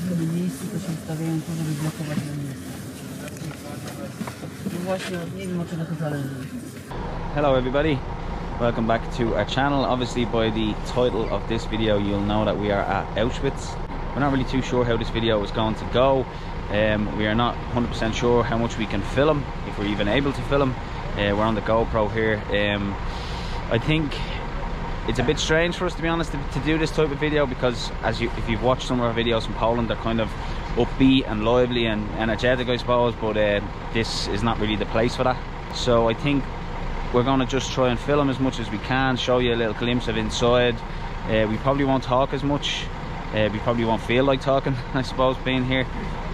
miejscu, to się stawiają tu, żeby blokować na miejscu. I właśnie nie wiem, od czego to zależy. Hello everybody, welcome back to our channel. Obviously by the title of this video you'll know that we are at Auschwitz. We're not really too sure how this video is going to go. We are not 100% sure how much we can film, if we're even able to film. We're on the GoPro here. I think it's a bit strange for us, to be honest, to do this type of video, because if you've watched some of our videos from Poland, they're kind of upbeat and lively and energetic, I suppose, but this is not really the place for that. So I think we're going to just try and film as much as we can, show you a little glimpse of inside. We probably won't talk as much. We probably won't feel like talking, I suppose, being here.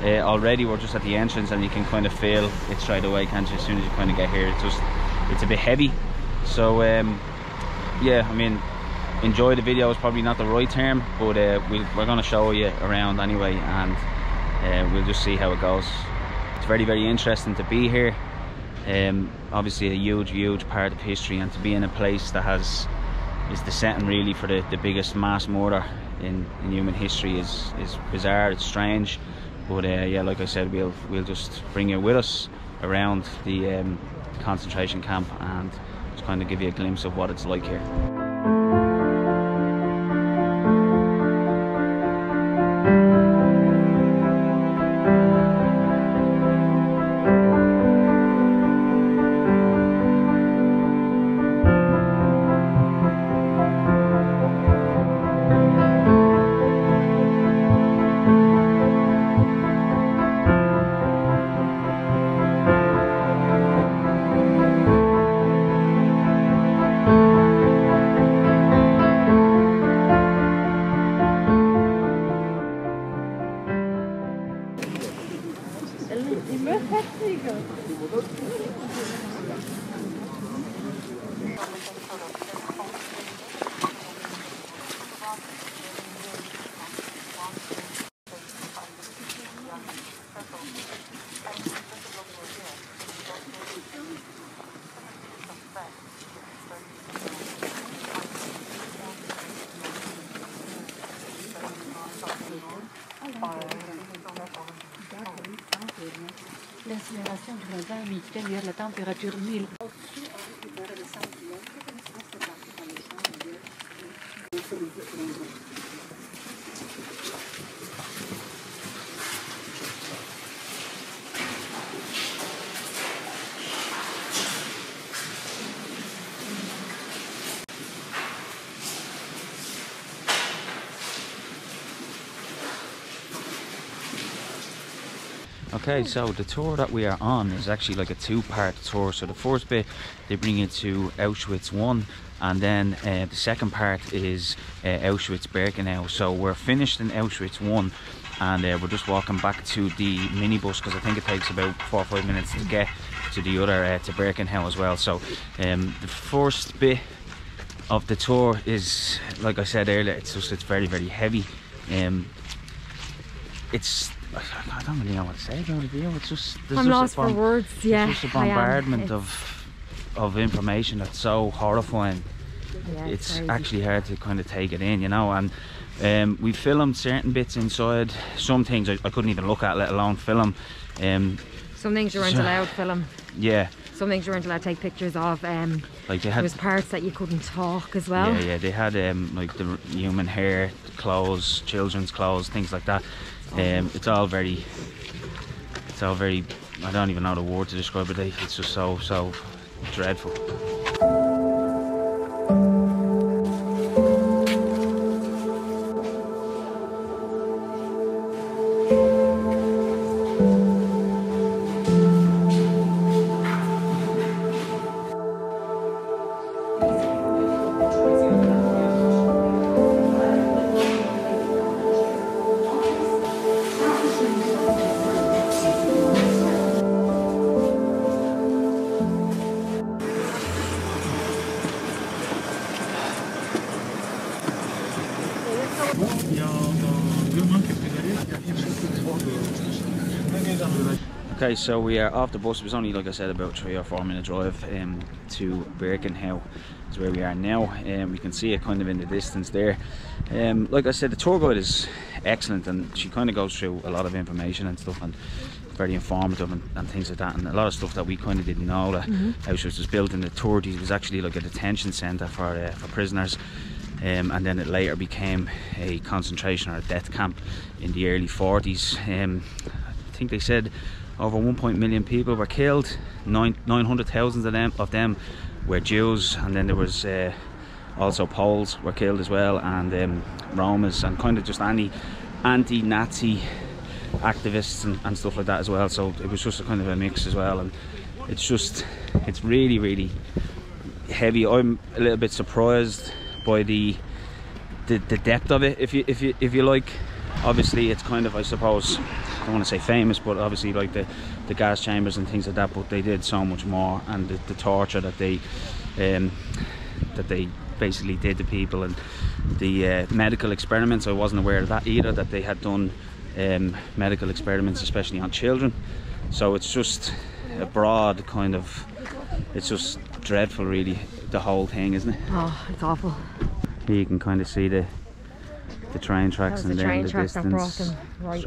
Already we're just at the entrance and you can kind of feel it straight away, can't you? As soon as you kind of get here, it's a bit heavy. So yeah, I mean, enjoy the video is probably not the right term, but we're going to show you around anyway, and we'll just see how it goes. It's very, very interesting to be here. Obviously a huge, huge part of history, and to be in a place that is the setting really for the biggest mass murder in human history is bizarre. It's strange, but yeah, like I said, we'll just bring you with us around the concentration camp and just kind of give you a glimpse of what it's like here. L'accélération du laser médicale vers la température 1000. Okay, so the tour that we are on is actually like a two-part tour. So the first bit, they bring you to Auschwitz 1, and then the second part is Auschwitz-Birkenau. So we're finished in Auschwitz 1, and we're just walking back to the minibus, because I think it takes about 4 or 5 minutes to get to the other, to Birkenau as well. So the first bit of the tour is, like I said earlier, it's very, very heavy. I don't really know what to say about it. It's just, there's just a bombardment of information that's so horrifying. Yeah, it's actually hard to kind of take it in, you know. And we filmed certain bits inside. Some things I couldn't even look at, let alone film. Some things you weren't allowed to film. Yeah. Some things you weren't allowed to take pictures of. Like there was parts that you couldn't talk as well. Yeah, yeah. They had like the human hair, clothes, children's clothes, things like that. It's all very, I don't even know the word to describe it. It's just so dreadful. Okay, so we are off the bus. It was only, like I said, about 3 or 4 minute drive to Birkenau, is where we are now, and we can see it kind of in the distance there. Like I said, the tour guide is excellent, and she kind of goes through a lot of information and stuff, and very informative and things like that, and a lot of stuff that we kind of didn't know, that Auschwitz was built in the 30s. It was actually like a detention centre for prisoners, and then it later became a concentration or a death camp in the early 40s. I think they said over 1 million people were killed. 900,000 of them were Jews, and then there was also Poles were killed as well, and Romas, and kind of just any anti-Nazi activists and stuff like that as well. So it was just a kind of a mix as well, and it's just, it's really, really heavy. I'm a little bit surprised by the depth of it, if you like. Obviously it's kind of, I suppose, I don't want to say famous, but obviously like the gas chambers and things like that, but they did so much more, and the torture that they basically did to people, and the medical experiments. I wasn't aware of that either, that they had done medical experiments, especially on children. So it's just a broad kind of, it's just dreadful really, the whole thing, isn't it? Oh, it's awful. Here you can kind of see the train tracks, and then the distance that brought them right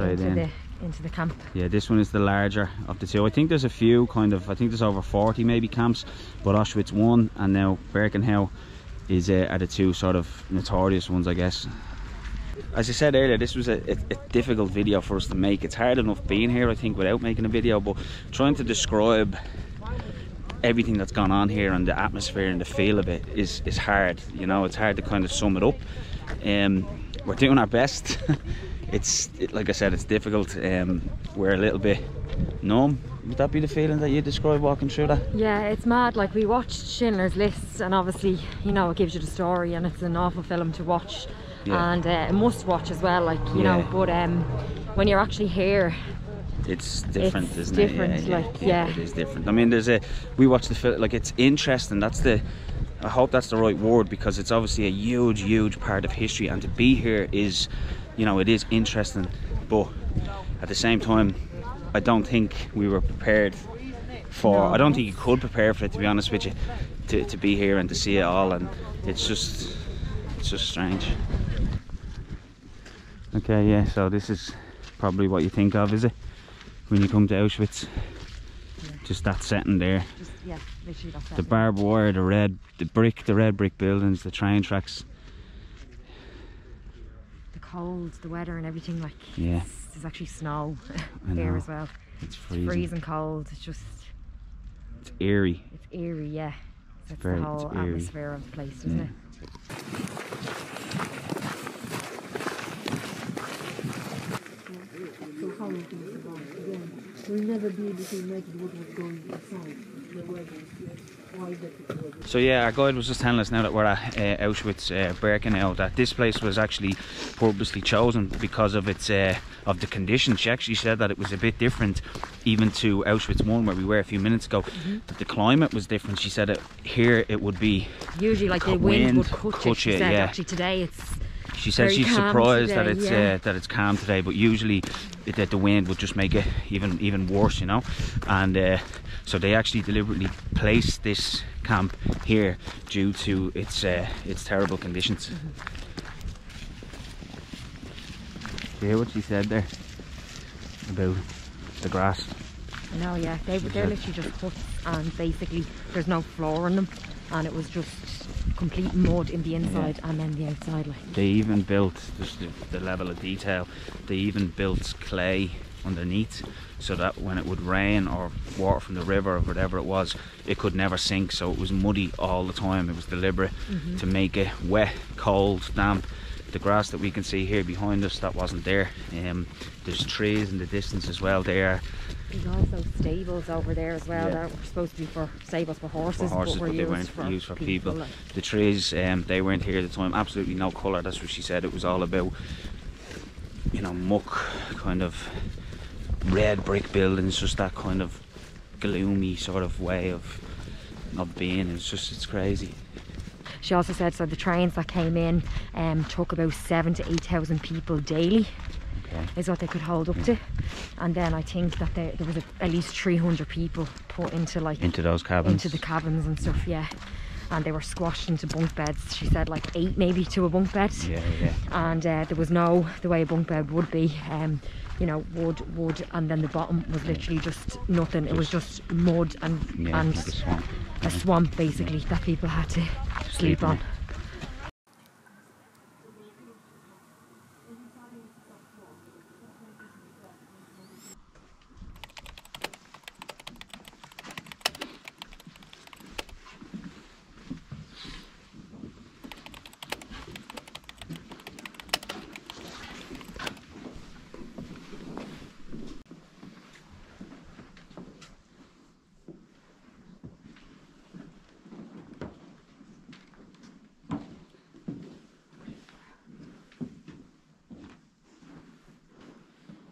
into the camp. Yeah, this one is the larger of the two. I think there's a few kind of, I think there's over 40 maybe camps, but Auschwitz one and now Birkenau is are the two sort of notorious ones, I guess. As I said earlier, this was a difficult video for us to make. It's hard enough being here, I think, without making a video, but trying to describe everything that's gone on here and the atmosphere and the feel of it is hard, you know. It's hard to kind of sum it up. We're doing our best. Like I said, it's difficult. We're a little bit numb. Would that be the feeling that you describe walking through that? Yeah, it's mad. Like, we watched Schindler's List, and obviously, you know, it gives you the story, and it's an awful film to watch. Yeah. And a must watch as well, like, you know, but when you're actually here, it's different, isn't it? Yeah, like, it is different. I mean, we watched the film, like, it's interesting. I hope that's the right word, because it's obviously a huge, huge part of history, and to be here is, you know, it is interesting, but at the same time, I don't think we were prepared for, I don't think you could prepare for it, to be honest with you, to be here and to see it all, and it's just strange. Okay, yeah, so this is probably what you think of, is it, when you come to Auschwitz? Yeah. Just that setting there. Just, yeah, literally that setting. The barbed wire, the red brick buildings, the train tracks. The cold, the weather and everything, like, yeah. There's actually snow here as well. It's freezing cold, it's just... It's eerie. It's eerie, yeah. That's the whole atmosphere of the place, isn't it? So yeah, our guide was just telling us now that we're at Auschwitz-Birkenau, that this place was actually purposely chosen because of its of the conditions. She actually said that it was a bit different even to Auschwitz 1 where we were a few minutes ago, that the climate was different. She said here it would be usually like the wind would cut you. Yeah. Actually today it's she's surprised that it's that it's calm today, but usually that the wind would just make it even worse, you know. And so they actually deliberately placed this camp here due to its terrible conditions. Do you hear what she said there about the grass? No, yeah, they're literally just huts, and basically there's no floor in them, and it was just complete mud in the inside and then the outside. Like, they even built, just the level of detail, they even built clay underneath so that when it would rain or water from the river or whatever it was, it could never sink. So it was muddy all the time. It was deliberate to make it wet, cold, damp. The grass that we can see here behind us, that wasn't there. There's trees in the distance as well there. There's also stables over there as well that were supposed to be for stables for horses, but they weren't used for people. Like, the trees, they weren't here at the time. Absolutely no colour, that's what she said. It was all about, you know, muck, kind of red brick buildings, just that kind of gloomy sort of way of being. It's just, it's crazy. She also said, so the trains that came in took about 7,000 to 8,000 people daily, is what they could hold up to. And then I think that there was at least 300 people put into those cabins, into the cabins and stuff. Yeah, and they were squashed into bunk beds. She said like 8 maybe to a bunk bed. Yeah. And there was no, the way a bunk bed would be, you know, wood, and then the bottom was literally just nothing. It was just mud and like a swamp basically, that people had to sleep on.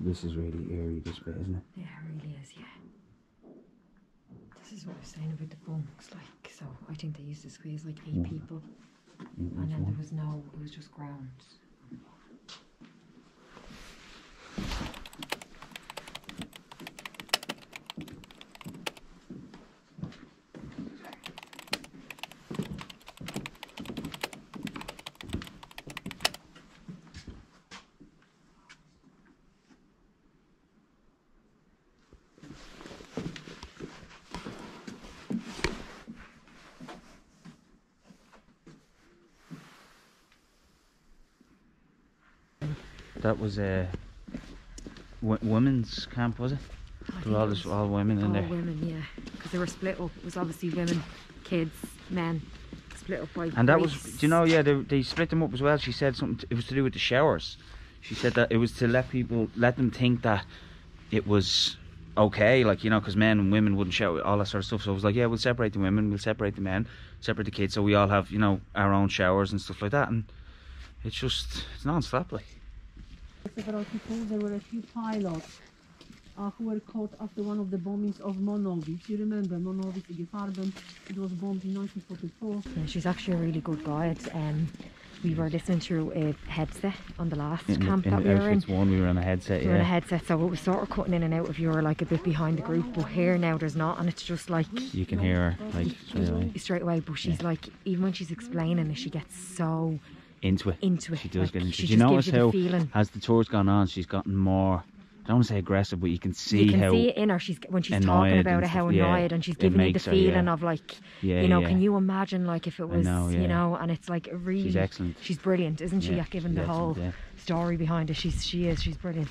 This is really eerie, this bit, isn't it? Yeah, it really is, yeah. This is what I was saying about the bunks, like, so I think they used to squeeze like 8 people. And then there was no, it was just ground. That was a women's camp, was it? All women in there. All women, yeah. Because they were split up. It was obviously women, kids, men, split up by race. And that was, do you know, yeah, they split them up as well. She said something, it was to do with the showers. She said that it was to let people, let them think that it was okay, like, you know, because men and women wouldn't shower, all that sort of stuff. So it was like, yeah, we'll separate the women, we'll separate the men, separate the kids, so we all have, you know, our own showers and stuff like that. And it's just, it's non-stop, like. There were a few pilots who were caught after one of the bombings of Monowitz. You remember Monowitz, it was bombed in 1944. Yeah, she's actually a really good guide. We were listening through a headset on the last camp that we were in. We were on a headset, we were on a headset, so it was sort of cutting in and out if you were like a bit behind the group, but here now there's not, and it's just like... You can hear her, like, straight away, but she's like, even when she's explaining, she gets so... into it. She does like, get into it. Do you notice how, as the tour's gone on, she's gotten more, I don't want to say aggressive, but you can see how... You can see it in her, when she's talking about it, how annoyed, and she's giving you the feeling of like, you know, can you imagine like if it was, you know, and it's like a really... She's excellent. She's brilliant, isn't she? Yeah, given the whole story behind it, she's brilliant.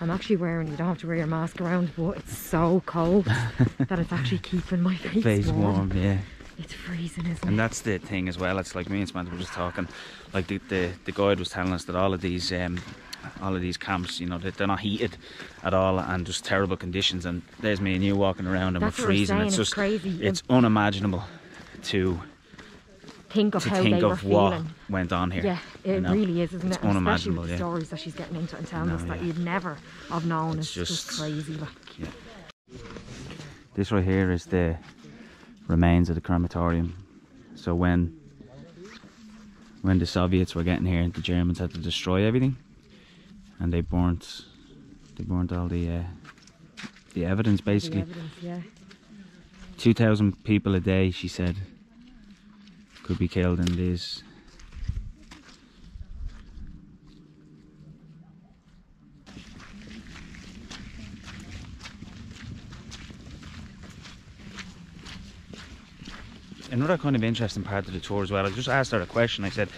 I'm actually wearing, you don't have to wear your mask around, but it's so cold that it's actually keeping my face warm. Yeah. It's freezing, isn't it? And that's the thing as well. It's like me and Samantha were just talking. Like the guide was telling us that all of these camps, you know, they're not heated at all and just terrible conditions. And there's me and you walking around and we're freezing. It's just crazy. It's unimaginable to think of what went on here. Yeah, it really is, isn't it? It's unimaginable. Especially with the stories that she's getting into and telling us that you'd never have known. It's just crazy. Like. Yeah. This right here is the remains of the crematorium. So when the Soviets were getting here, the Germans had to destroy everything, and they burnt all the evidence, basically. The evidence, yeah. 2,000 people a day, she said, could be killed in these. Another kind of interesting part of the tour as well, I just asked her a question. I said,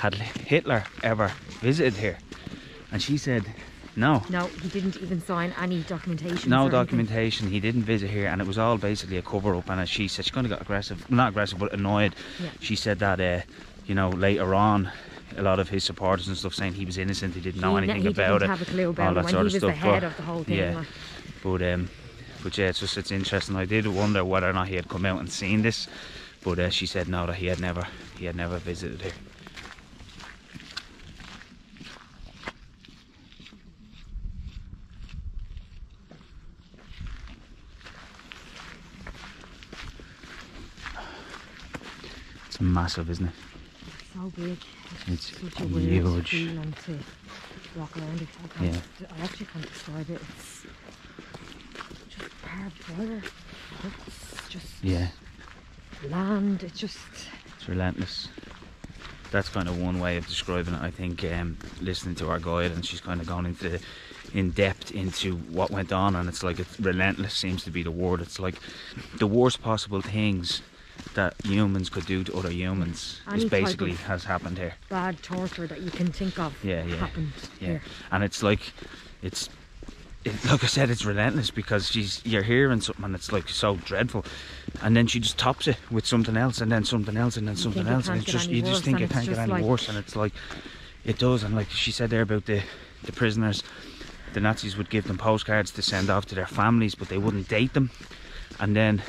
had Hitler ever visited here? And she said, no. No, he didn't even sign any documentation. No documentation, anything. He didn't visit here, and it was all basically a cover-up. And as she said, she kind of got aggressive, not aggressive, but annoyed. Yeah. She said that, you know, later on, a lot of his supporters and stuff saying he was innocent, he didn't know anything about it. He didn't have a clue about it, when he was the head of the whole thing. Yeah, but yeah, it's just, it's interesting. I did wonder whether or not he had come out and seen this. But she said no, that he had never visited here. It's massive, isn't it? It's so big. It's such a huge feeling to walk around it. I actually can't describe it. It's just barbed wire. It's just land, it just... It's relentless. That's kind of one way of describing it, I think, listening to our guide, and she's kind of gone into in depth into what went on, and it's like it's relentless seems to be the word. It's like the worst possible things that humans could do to other humans is basically has happened here. Bad torture that you can think of happened here. And it's like like I said, it's relentless, because you're hearing something and it's like so dreadful, and then she just tops it with something else, and then something else, and then something else, and it's just, you just think it can't get any worse, and it's like it does. And like she said there about the prisoners, the Nazis would give them postcards to send off to their families, but they wouldn't date them, and then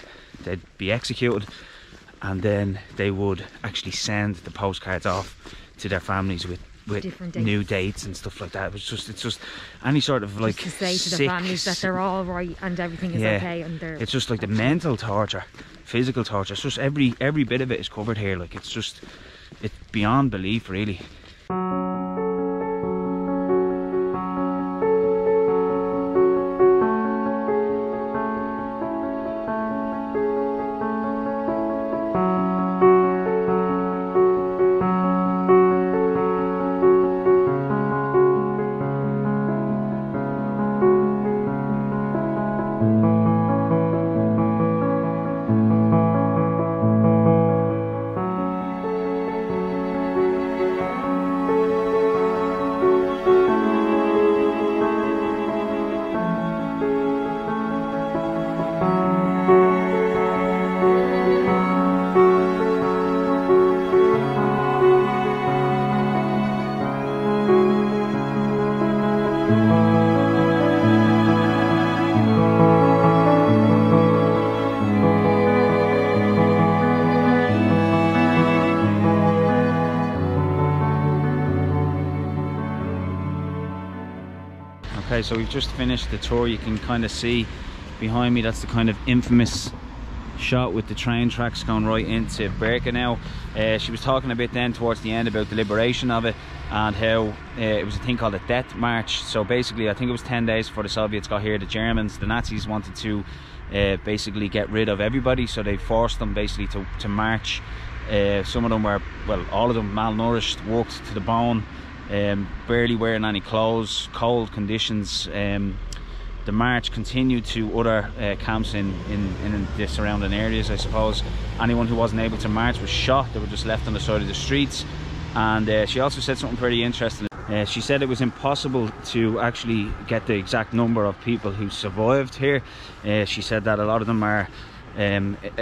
they'd be executed, and then they would actually send the postcards off to their families with new dates and stuff like that. It was just, it's just any sort of like just to say to the families that they're all right and everything is okay, and they're, it's just like the mental torture, physical torture. It's just every bit of it is covered here. Like it's just, it's beyond belief, really. Okay, so we've just finished the tour. You can kind of see behind me, that's the kind of infamous shot with the train tracks going right into Birkenau. She was talking a bit then towards the end about the liberation of it, and how it was a thing called a death march. So basically, I think it was 10 days before the Soviets got here, the Germans, the Nazis wanted to basically get rid of everybody, so they forced them basically to march. Some of them were, well, all of them malnourished, worked to the bone, barely wearing any clothes, cold conditions. The march continued to other camps in the surrounding areas, I suppose. Anyone who wasn't able to march was shot. They were just left on the side of the streets. And she also said something pretty interesting. She said it was impossible to actually get the exact number of people who survived here. She said that a lot of them are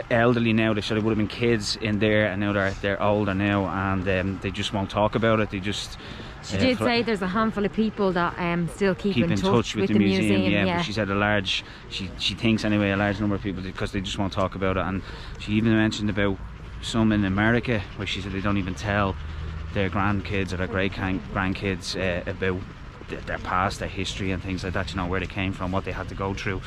elderly now. They said it would have been kids in there, and now they're older now, and they just won't talk about it. They just... She did say there's a handful of people that still keep in touch with the museum. But she said she thinks anyway, a large number of people, because they just won't talk about it. And she even mentioned about some in America where she said they don't even tell their grandkids or their great-grandkids about their past, their history and things like that, you know, where they came from, what they had to go through.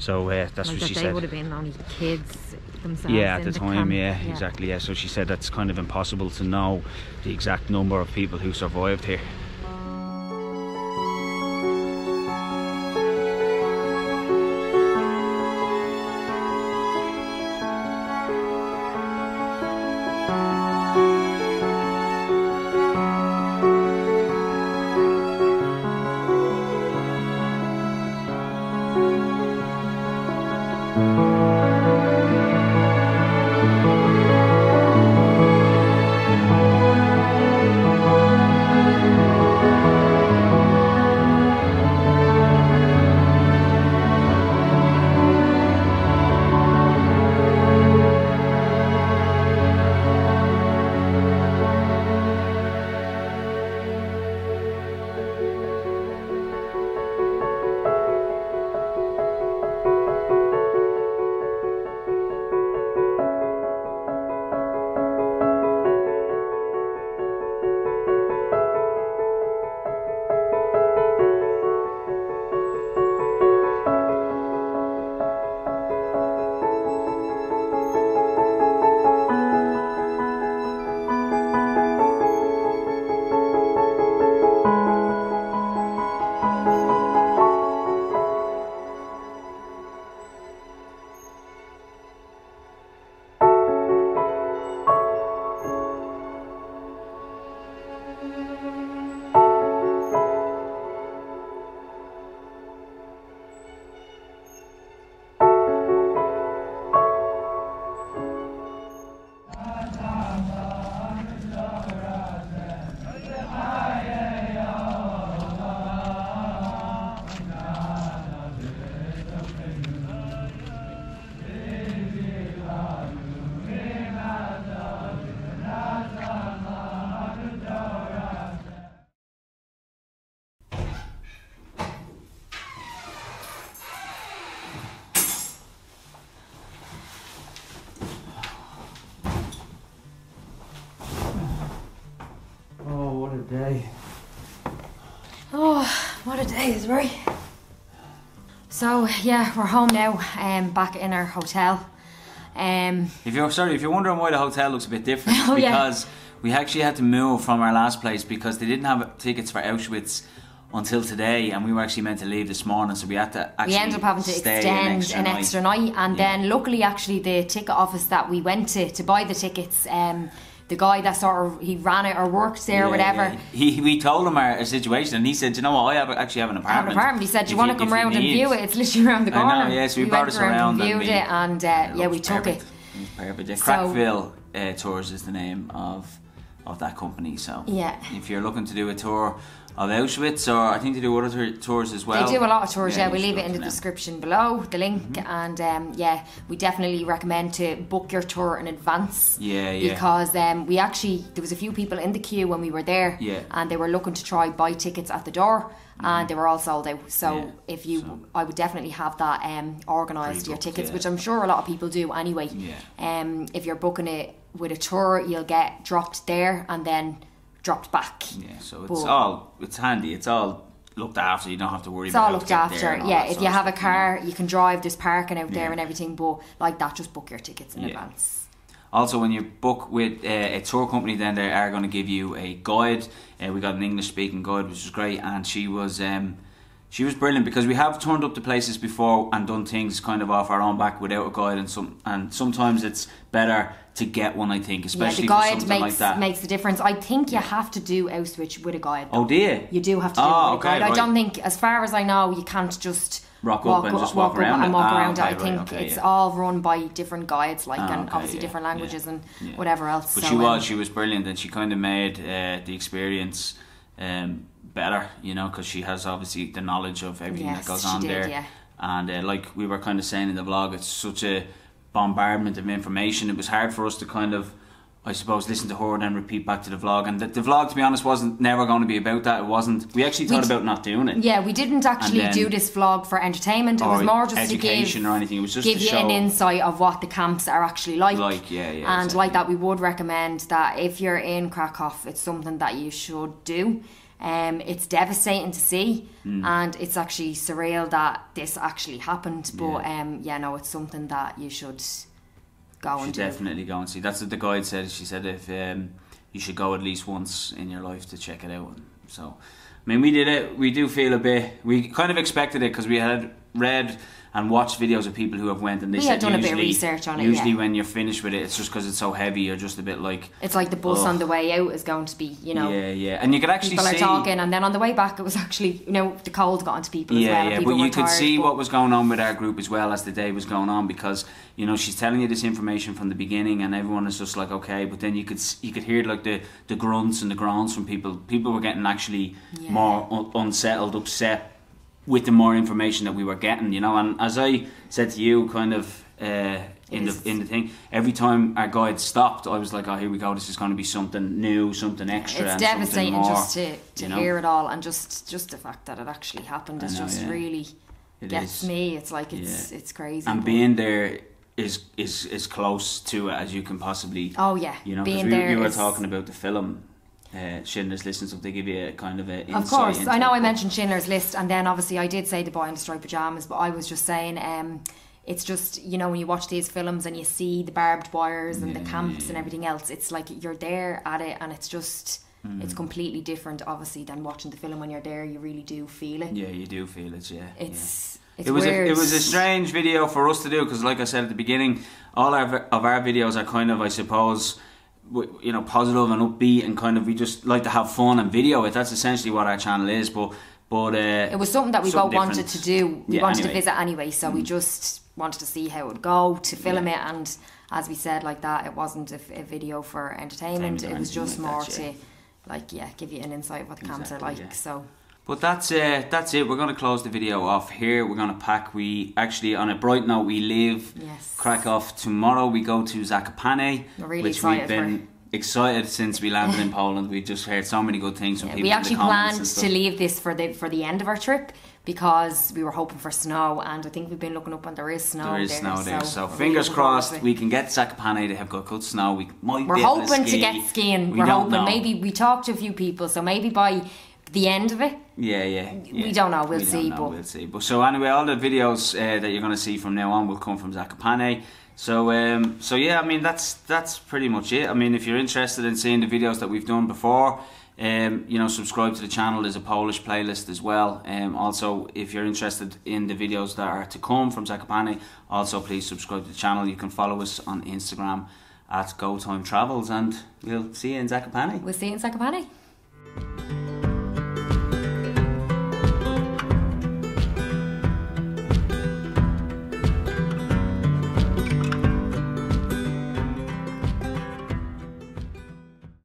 So that's like what she said. They would have been only kids themselves at the time, exactly, so she said that's kind of impossible to know the exact number of people who survived here. day. Oh, what a day, is right. So yeah, we're home now, back in our hotel. If you're wondering why the hotel looks a bit different, oh, because we actually had to move from our last place because they didn't have tickets for Auschwitz until today, and we were actually meant to leave this morning, so we had to actually We ended up having to extend an extra night, and then luckily actually the ticket office that we went to buy the tickets, the guy that sort of, he ran it or worked there or whatever. Yeah. We told him our situation, and he said, you know what, I actually have an apartment. He said, do you want to come round and view it? It's literally around the corner. I know, yeah, so we brought us around and viewed it, and yeah, we took it. Perfect. Yeah, Crackville Tours is the name of that company, so yeah, if you're looking to do a tour of Auschwitz, or I think they do other tours as well. They do a lot of tours, yeah, we leave it in the description below, the link, and yeah, we definitely recommend to book your tour in advance. Yeah, yeah. Because we actually, there was a few people in the queue when we were there, and they were looking to try buy tickets at the door, and they were all sold out. So if you, I would definitely have that organised, your tickets, which I'm sure a lot of people do anyway. Yeah. If you're booking it with a tour, you'll get dropped there and then dropped back. Yeah, so it's it's handy, it's all looked after, you don't have to worry about it. It's all looked after, yeah. If you have a car, you can drive, there's parking out there and everything, but like that, just book your tickets in advance. Also, when you book with a tour company, then they are going to give you a guide. We got an English-speaking guide, which was great, and she was brilliant, because we have turned up to places before and done things kind of off our own back without a guide, and sometimes it's better to get one, I think, especially for something like that. Makes the difference. I think you have to do Auschwitz with a guide. Oh, dear. You do have to do it with a guide. Right. I don't think, as far as I know, you can't just walk up and walk around it. I think it's all run by different guides, like, and obviously different languages and whatever else. But so, she was brilliant, and she kind of made the experience better, you know, because she has obviously the knowledge of everything that goes on there. Yeah. And like we were kind of saying in the vlog, it's such a bombardment of information. It was hard for us to kind of, I suppose, listen to her and then repeat back to the vlog. And the vlog, to be honest, wasn't never going to be about that. It wasn't. We actually thought about not doing it. Yeah, we didn't actually do this vlog for entertainment. It was more just education to give, or anything. It was just give to you an insight of what the camps are actually like. And exactly. Like that, we would recommend that if you're in Krakow, it's something that you should do. It's devastating to see, and it's actually surreal that this actually happened, but yeah, no, it's something that you should go and do. Definitely go and see. That's what the guide said. She said if you should go at least once in your life to check it out. So I mean, we did it. We do feel a bit, we kind of expected it, because we had read and watched videos of people who have went, and they said done usually a bit of research on it. Usually when you're finished with it, it's just because it's so heavy, you're just a bit like, it's like the bus on the way out is going to be, you know. Yeah, yeah. And you could actually see people are talking, and then on the way back it was actually, you know, the cold got into people as well. Yeah, yeah. But you could see what was going on with our group as well as the day was going on, because you know, she's telling you this information from the beginning, and everyone is just like, okay, but then you could hear like the grunts and the groans from people. People were getting actually more unsettled, upset with the more information that we were getting, you know. And as I said to you kind of in the thing, every time our guide stopped, I was like, oh, here we go, this is going to be something new, something extra. It's devastating more, just to hear it all, and just the fact that it actually happened is just really gets me. It's like it's crazy. And being there is close to it as you can possibly. Oh yeah, you know, because we were talking about the film. Schindler's List, and so they give you a kind of an insight. Of course, I know I mentioned Schindler's List, and then obviously I did say The Boy in the Striped Pyjamas, but I was just saying it's just, you know, when you watch these films and you see the barbed wires and the camps and everything else, it's like you're there at it, and it's just it's completely different obviously than watching the film. When you're there, you really do feel it. Yeah, you do feel it. Yeah, it's It was a strange video for us to do, because like I said at the beginning, all of our videos are kind of, I suppose, you know, positive and upbeat, and kind of we just like to have fun and video it. That's essentially what our channel is. But it was something that we both wanted to do. We wanted to visit anyway, so we just wanted to see how it would go to film it. And as we said, like that, it wasn't a video for entertainment. It was just more to, like, give you an insight of what the camps are like. So. But that's it. We're going to close the video off here. We're going to pack. We actually, on a bright note, we leave Krakow tomorrow. We go to Zakopane, which we've been excited since we landed in Poland. We just heard so many good things from people. We actually planned to leave this for the end of our trip, because we were hoping for snow, and I think we've been looking up and there is snow. There is snow there, so fingers crossed we can get Zakopane. They have got good snow. We're hoping to get skiing. We're hoping. Maybe we talked to a few people, so maybe by the end of it. Yeah. We don't know. We'll see. But so anyway, all the videos that you're going to see from now on will come from Zakopane. So yeah, I mean that's pretty much it. I mean, if you're interested in seeing the videos that we've done before, you know, subscribe to the channel. There's a Polish playlist as well. Also, if you're interested in the videos that are to come from Zakopane, also please subscribe to the channel. You can follow us on Instagram at GoTimeTravels, and we'll see you in Zakopane.